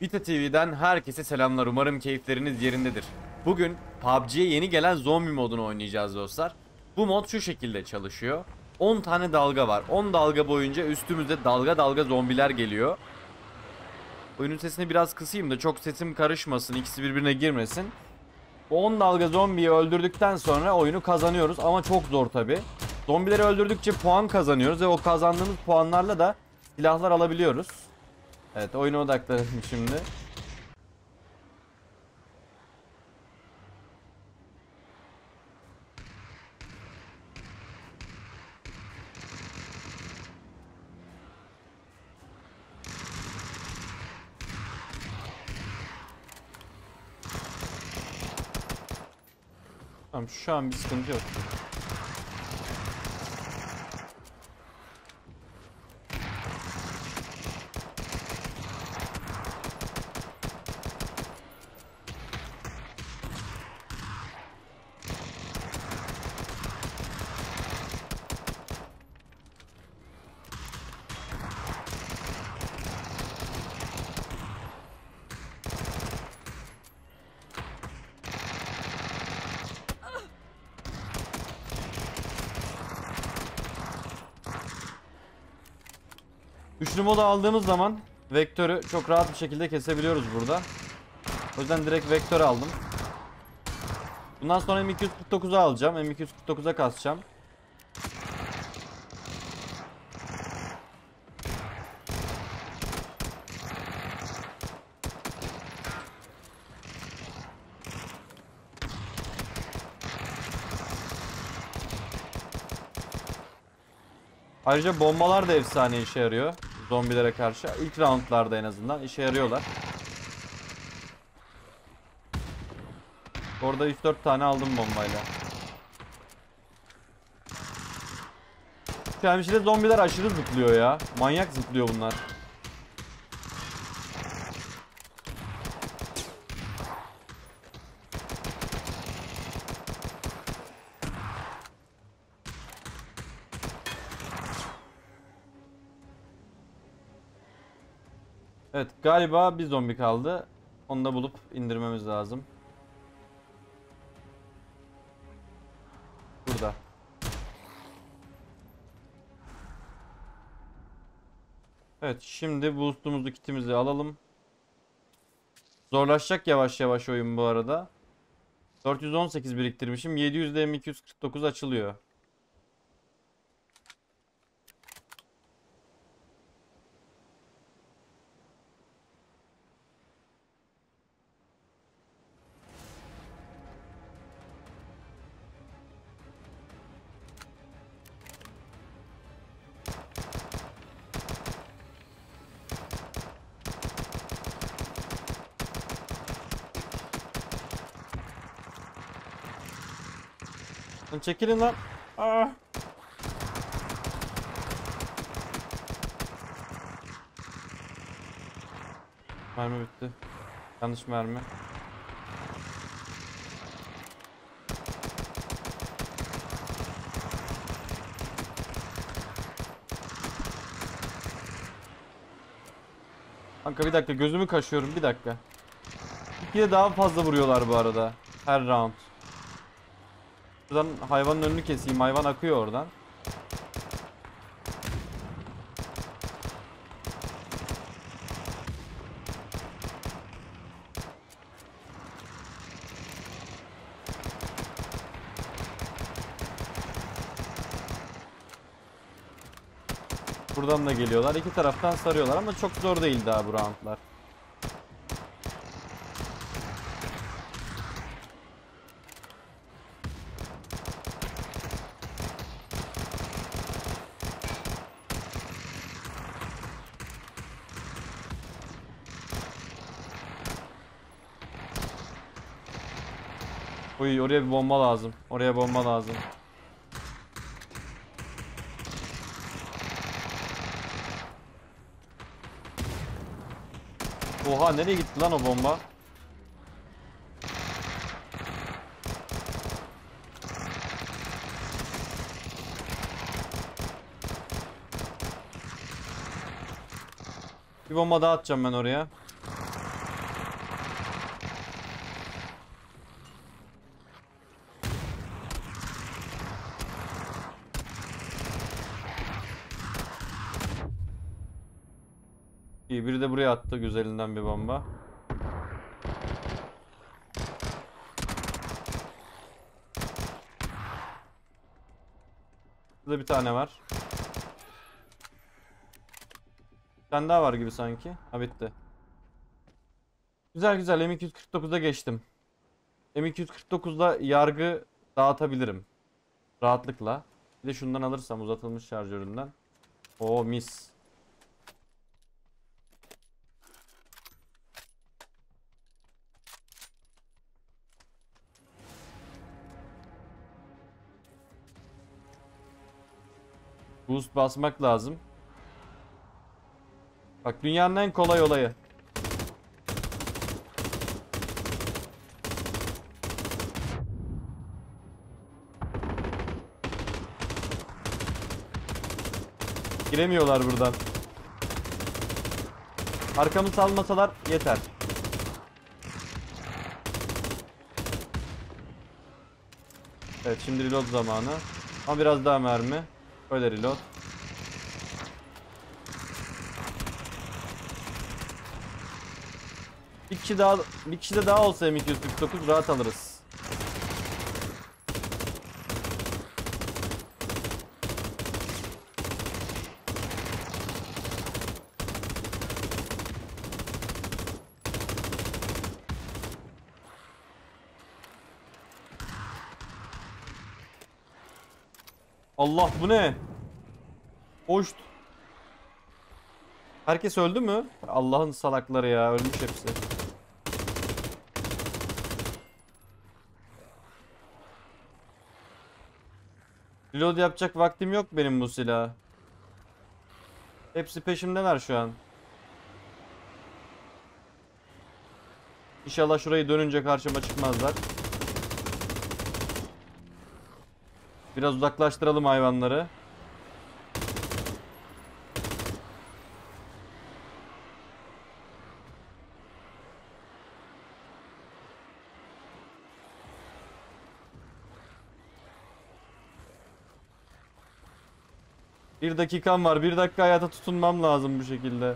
Wita TV'den herkese selamlar. Umarım keyifleriniz yerindedir. Bugün PUBG'ye yeni gelen zombi modunu oynayacağız dostlar. Bu mod şu şekilde çalışıyor. 10 tane dalga var. 10 dalga boyunca üstümüzde dalga dalga zombiler geliyor. Oyunun sesini biraz kısayım da çok sesim karışmasın. İkisi birbirine girmesin. Bu 10 dalga zombiyi öldürdükten sonra oyunu kazanıyoruz ama çok zor tabi. Zombileri öldürdükçe puan kazanıyoruz ve o kazandığımız puanlarla da silahlar alabiliyoruz. Evet, oyuna odaklanayım şimdi. Tamam, şu an bir sıkıntı yok. Üçlü modu aldığımız zaman vektörü çok rahat bir şekilde kesebiliyoruz burada. O yüzden direkt vektör aldım. Bundan sonra M249'u alacağım. M249'a kasacağım. Ayrıca bombalar da efsane işe yarıyor. Zombilere karşı ilk roundlarda en azından işe yarıyorlar. Orada 3-4 tane aldım bombayla. Şu hemşire zombiler aşırı zıplıyor ya. Manyak zıplıyor bunlar. Evet, galiba bir zombi kaldı. Onu da bulup indirmemiz lazım. Burada. Evet, şimdi boost'umuzu, kitimizi alalım. Zorlaşacak yavaş yavaş oyun bu arada. 418 biriktirmişim. 700'de M249 açılıyor. Çekilin lan. Aa. Mermi bitti. Yanlış mermi. Kanka bir dakika, gözümü kaşıyorum bir dakika. İkiye daha fazla vuruyorlar bu arada. Her round. Şuradan hayvanın önünü keseyim. Hayvan akıyor oradan. Buradan da geliyorlar. İki taraftan sarıyorlar ama çok zor değil daha bu roundlar. Oy, oraya bir bomba lazım. Oraya bomba lazım. Oha, nereye gitti lan o bomba? Bir bomba daha atacağım ben oraya. İyi, biri de buraya attı güzelinden bir bomba. Burada bir tane var. Bir tane daha var gibi sanki. Ha, bitti. Güzel güzel, M249'da geçtim. M249'da yargı dağıtabilirim rahatlıkla. Bir de şundan alırsam, uzatılmış şarjöründen. Oo mis. Boost basmak lazım. Bak, dünyanın en kolay olayı. Giremiyorlar buradan. Arkamı salmasalar yeter. Evet, şimdi reload zamanı. Ama biraz daha mermi. Öyle reload. Bir kişi de daha olsa M249 rahat alırız. Allah, bu ne? Hoşt. Herkes öldü mü? Allah'ın salakları ya, ölmüş hepsi. Reload yapacak vaktim yok benim bu silah. Hepsi peşimdeler şu an. İnşallah şurayı dönünce karşıma çıkmazlar. Biraz uzaklaştıralım hayvanları. Bir dakikam var. Bir dakika hayata tutunmam lazım bu şekilde.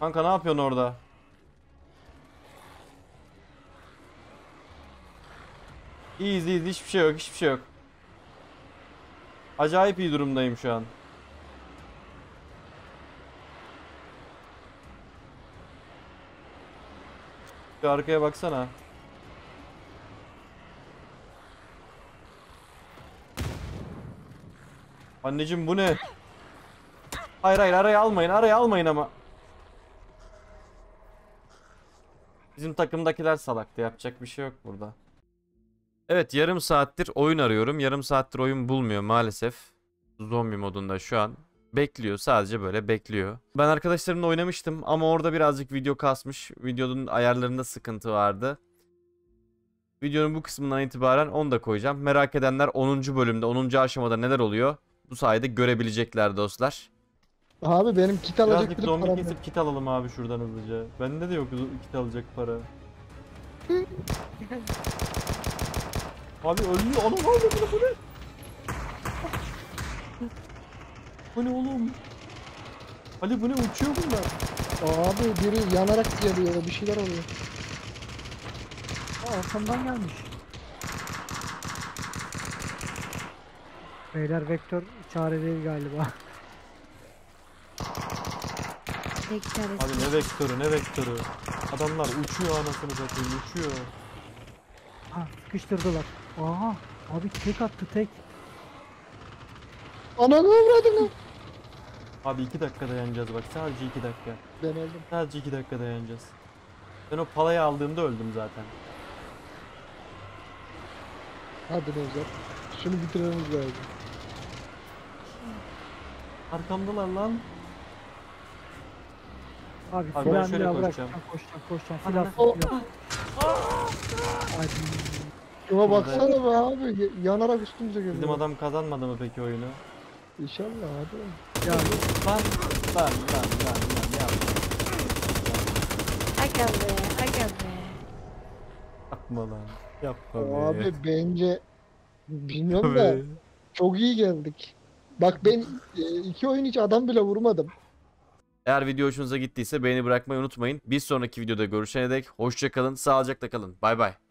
Kanka ne yapıyorsun orada? İyiyiz, iyiyiz, hiçbir şey yok, hiçbir şey yok. Acayip iyi durumdayım şu an. Bir arkaya baksana. Anneciğim bu ne? Hayır hayır, araya almayın, araya almayın ama. Bizim takımdakiler salaktı, yapacak bir şey yok burada. Evet, yarım saattir oyun arıyorum. Yarım saattir oyun bulmuyor maalesef. Zombi modunda şu an. Bekliyor, sadece böyle bekliyor. Ben arkadaşlarımla oynamıştım ama orada birazcık video kasmış. Videonun ayarlarında sıkıntı vardı. Videonun bu kısmından itibaren onu da koyacağım. Merak edenler 10. bölümde, 10. aşamada neler oluyor, bu sayede görebilecekler dostlar. Abi benim kit alacak birazcık zombi paramda. Kesip kit alalım abi şuradan hızlıca. Bende de yok kit alacak para. Abi ölüyor. Anam, bu ne? Bu ne oğlum? Ali bu ne, uçuyor bunlar? Abi biri yanarak geliyor, bir şeyler oluyor. Aa, arkamdan gelmiş. Beyler vektör çare değil galiba. Abi ne vektörü, ne vektörü. Adamlar uçuyor anasını satayım, uçuyor. Ha, sıkıştırdılar. Aha abi tek attı, tek. Ananı avradını. Abi 2 dakika dayanacağız bak, sadece 2 dakika. Ben öldüm. Sadece 2 dakika dayanacağız. Ben o palayı aldığımda öldüm zaten. Hadi ne olacak? Şunu bitirmemiz lazım. Arkamdalar lan. Abi ben şöyle koşacağım. Koşacağım. Şuna baksana be abi, yanarak üstümüze geliyor. Bizim adam kazanmadı mı peki oyunu? İnşallah abi. Ya lan. Aga be. Yapma lan. Yapma be. Abi bence bilmiyorum da çok iyi geldik. Bak ben iki oyun hiç adam bile vurmadım. Eğer video hoşunuza gittiyse beğeni bırakmayı unutmayın. Bir sonraki videoda görüşene dek hoşça kalın, sağlıcakla kalın. Bay bay.